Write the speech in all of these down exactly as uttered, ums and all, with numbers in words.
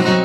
Thank you.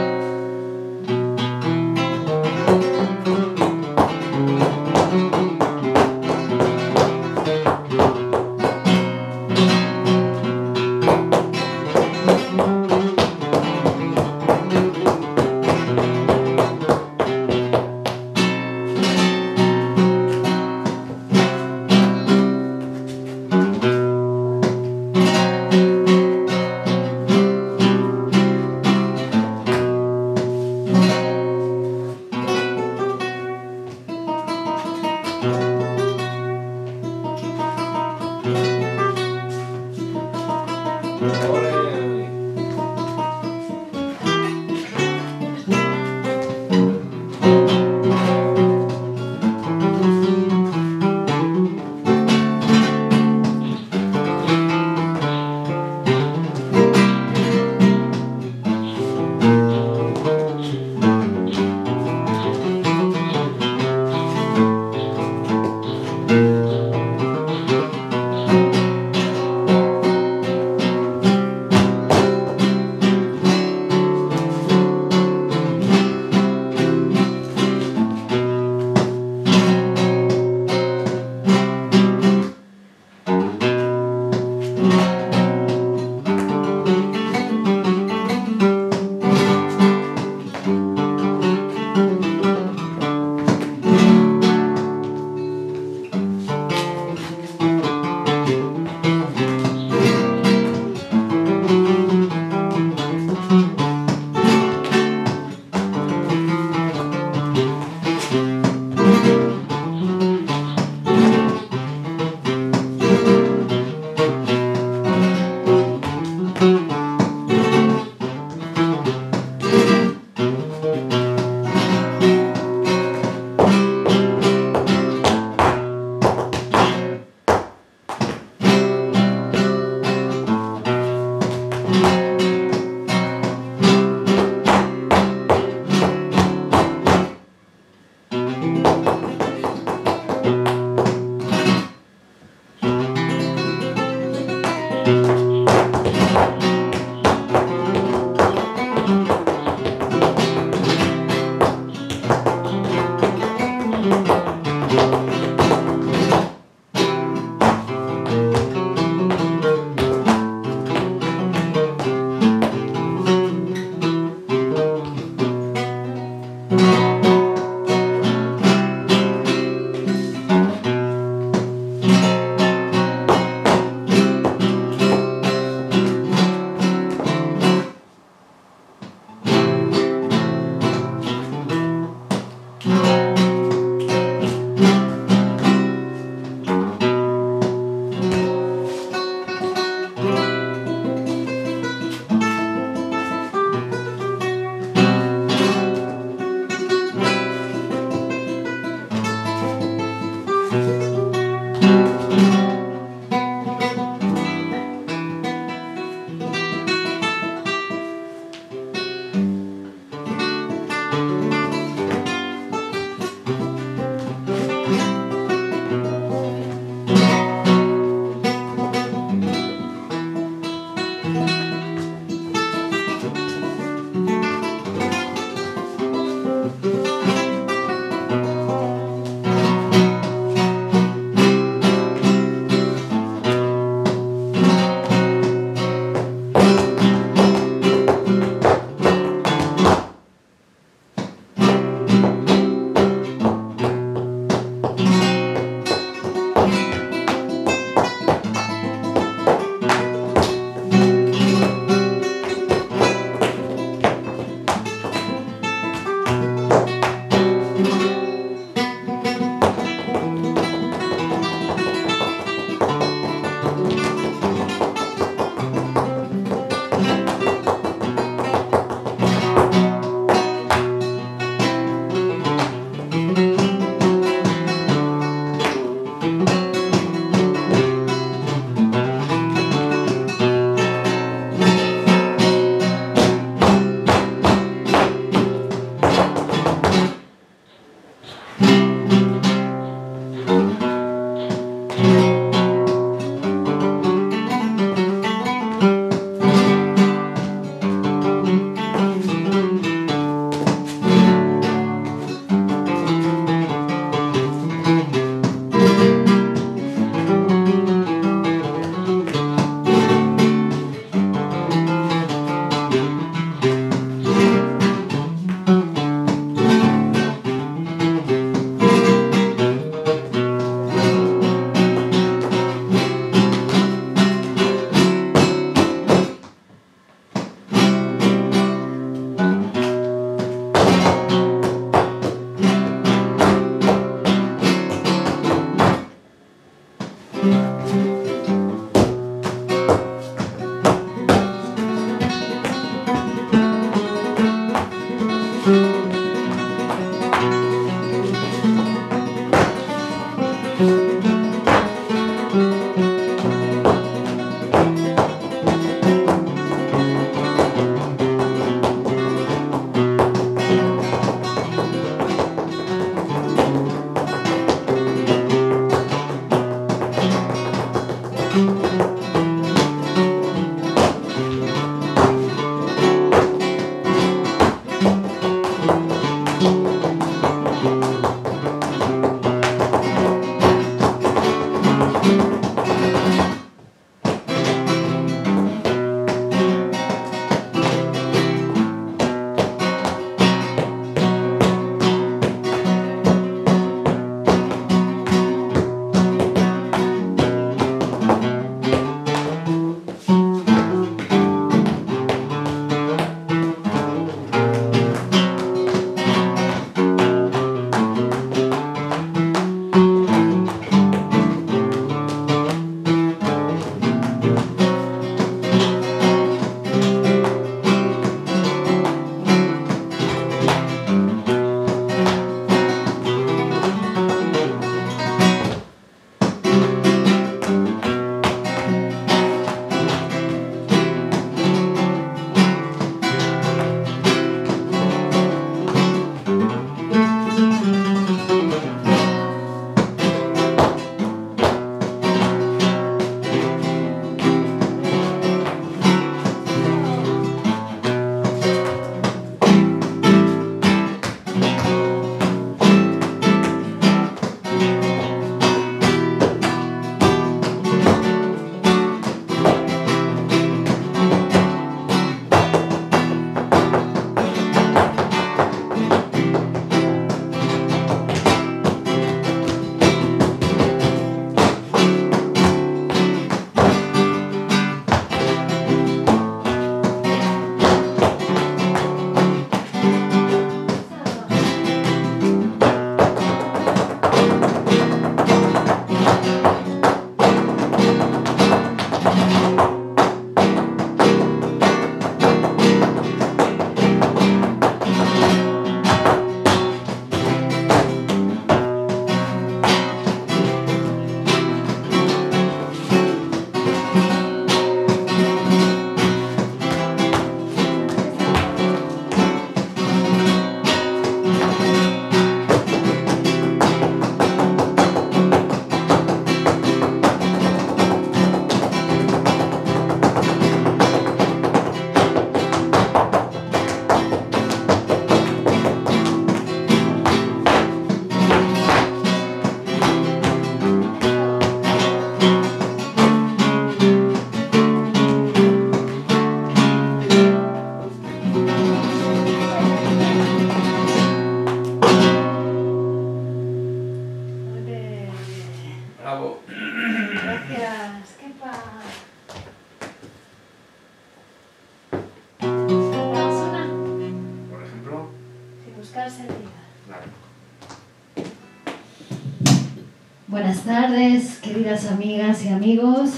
Queridas amigas y amigos,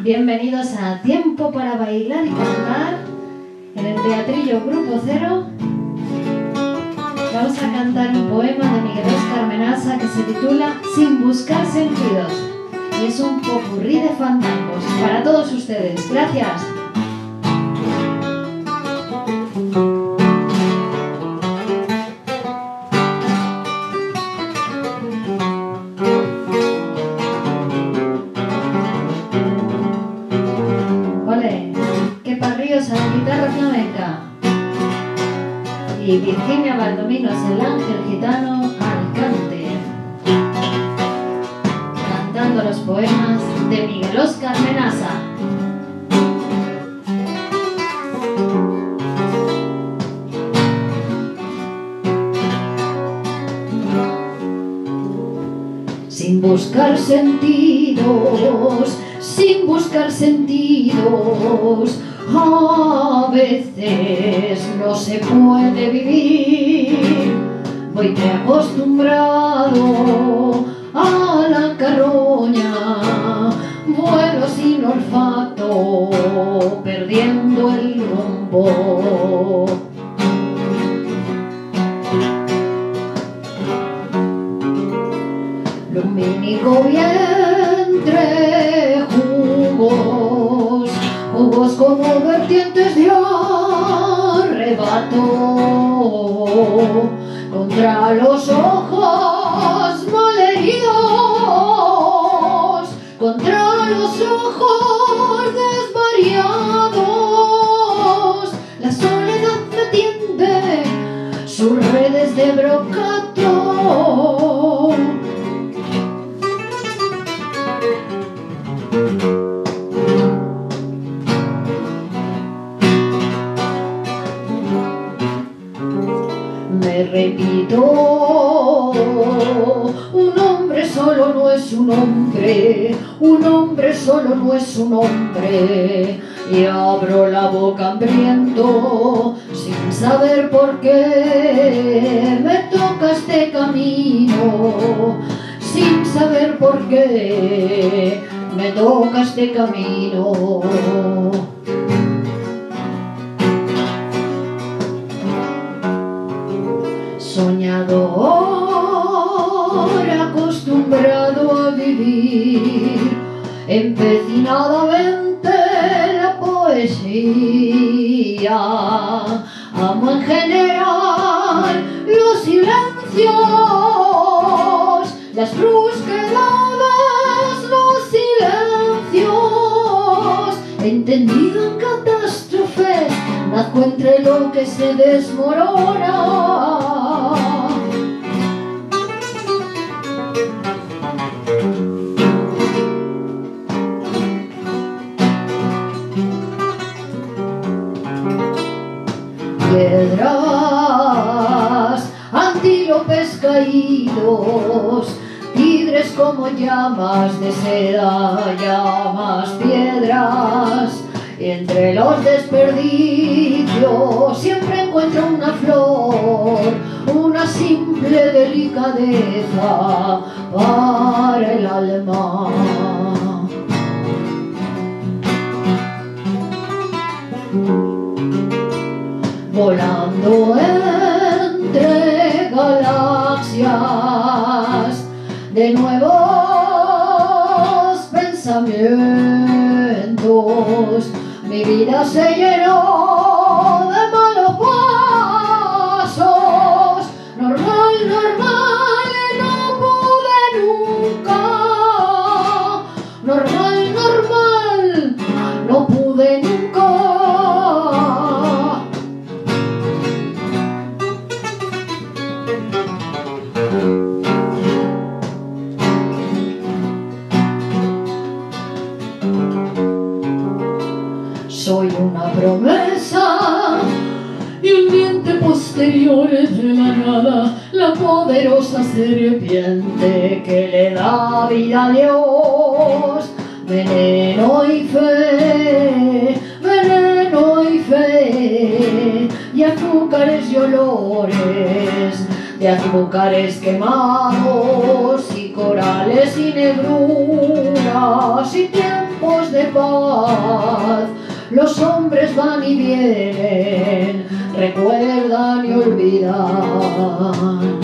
bienvenidos a Tiempo para Bailar y Cantar en el Teatrillo Grupo Cero. Vamos a cantar un poema de Miguel Oscar Menassa que se titula Sin Buscar Sentidos y es un popurrí de fandangos para todos ustedes. Gracias. Virginia Valdominos, el ángel gitano al cante, cantando los poemas de Miguel Oscar Menassa. Sin buscar sentidos, sin buscar sentidos, a veces no se puede vivir. Voy acostumbrado a la carroña, vuelo sin olfato, perdiendo el rumbo. Lumínico vientre, jugos, jugos como vertientes de agua. arrebató contra los ojos malheridos, contra los ojos desvariados. La soledad me tiende sus redes de brocato. Me repito, un hombre solo no es un hombre, un hombre solo no es un hombre. Y abro la boca hambriento, sin saber por qué me toca este camino, sin saber por qué me toca este camino. Soñador, acostumbrado a vivir empecinadamente la poesía. Amo en general los silencios, las brusquedades, los silencios. He entendido en catástrofes, nazco entre lo que se desmorona. Piedras, antílopes caídos, tigres como llamas de seda, llamas, piedras. Y entre los desperdicios siempre encuentro una flor, una simple delicadeza para el alma. Volando entre galaxias de nuevos pensamientos, mi vida se llenó de malos pasos. Normal, normal, no pude nunca. Normal, normal, no pude nunca. Soy una promesa y un diente posterior es de la nada, la poderosa serpiente que le da vida a Dios. Veneno y fe, veneno y fe, y azúcares y olores, de azúcares quemados y corales y negruras y tiempos de paz. Los hombres van y vienen, recuerdan y olvidan.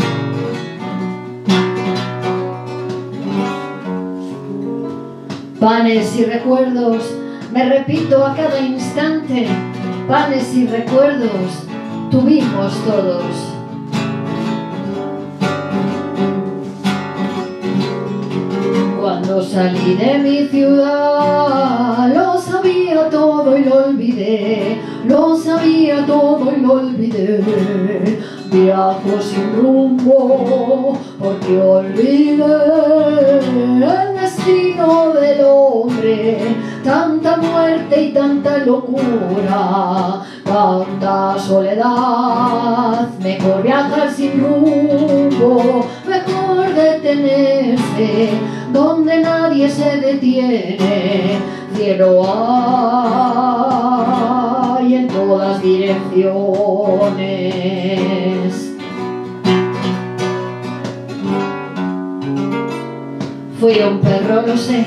Panes y recuerdos, me repito a cada instante, panes y recuerdos tuvimos todos. Cuando salí de mi ciudad lo sabía todo y lo olvidé, lo sabía todo y lo olvidé. Viajo sin rumbo porque olvidé el destino del hombre. Tanta muerte y tanta locura, tanta soledad. Mejor viajar sin rumbo, mejor detenerse donde nadie se detiene. Cielo hay en todas direcciones. Fui un perro, lo sé,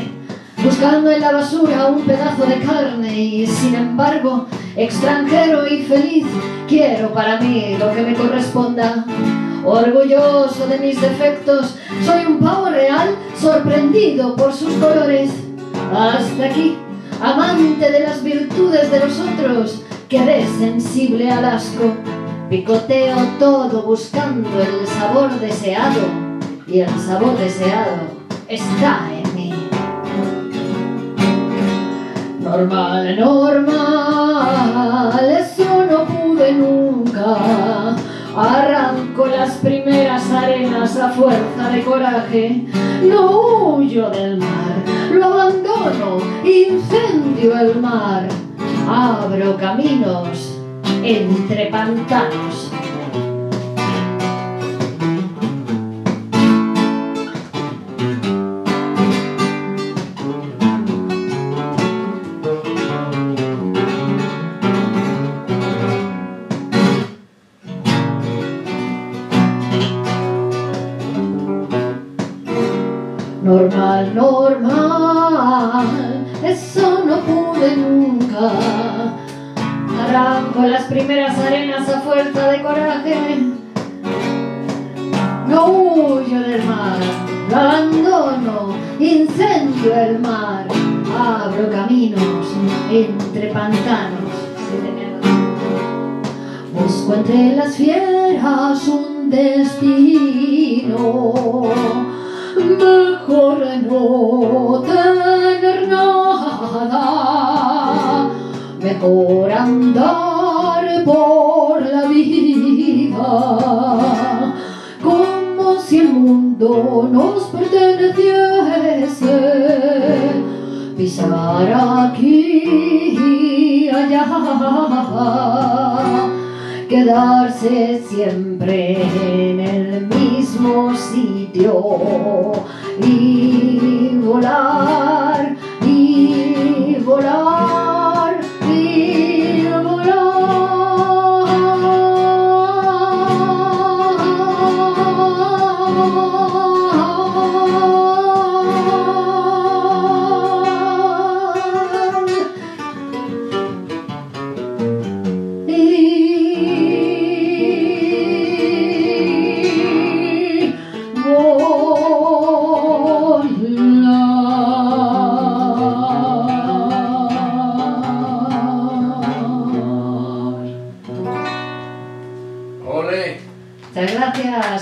buscando en la basura un pedazo de carne y sin embargo, extranjero y feliz, quiero para mí lo que me corresponda. Orgulloso de mis defectos, soy un pavo real, sorprendido por sus colores. Hasta aquí, amante de las virtudes de los otros, quedé sensible al asco. Picoteo todo buscando el sabor deseado, y el sabor deseado está en mí. Normal, normal, eso no pude nunca. Arranco las primeras arenas a fuerza de coraje. No huyo del mar, lo abandono, incendio el mar. Abro caminos entre pantanos. Normal, normal, eso no pude nunca. Arranco las primeras arenas a fuerza de coraje. No huyo del mar, lo abandono, incendio el mar. Abro caminos entre pantanos. Busco entre las fieras un destino. Mejor no tener nada, mejor andar por la vida, como si el mundo nos perteneciese, pisar aquí y allá, quedarse siempre en el mismo sitio y volar, y volar, y volar. Y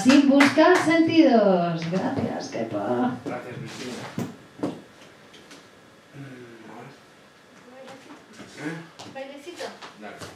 Sin Buscar Sentidos. Gracias, Kepa. Gracias, Cristina. ¿Bailecito? ¿Eh? ¿Bailecito? Dale.